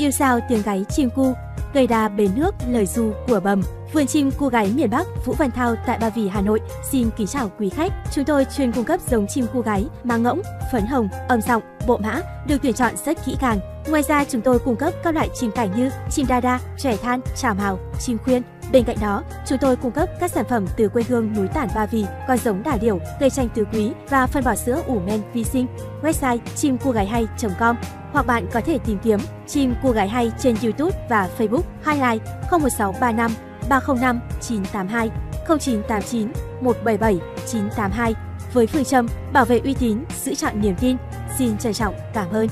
Yêu sao tiếng gáy chim cu, gây đà bể nước lời du của bầm. Vườn chim cu gáy miền Bắc Vũ Văn Thao tại Ba Vì, Hà Nội xin kính chào quý khách. Chúng tôi chuyên cung cấp giống chim cu gáy mang ngỗng, phấn hồng, âm giọng, bộ mã được tuyển chọn rất kỹ càng. Ngoài ra chúng tôi cung cấp các loại chim cảnh như chim đa đa, chòe than, chào mào, chim khuyên. Bên cạnh đó, chúng tôi cung cấp các sản phẩm từ quê hương núi Tản Ba Vì, có giống đà điểu, cây chanh tứ quý và phân bò sữa ủ men vi sinh. Website chimcugayhay.com hoặc bạn có thể tìm kiếm chim cu gái hay trên YouTube và Facebook. Hotline 01635 305 982 0989 177 982 với phương châm bảo vệ uy tín, giữ chọn niềm tin. Xin trân trọng cảm ơn.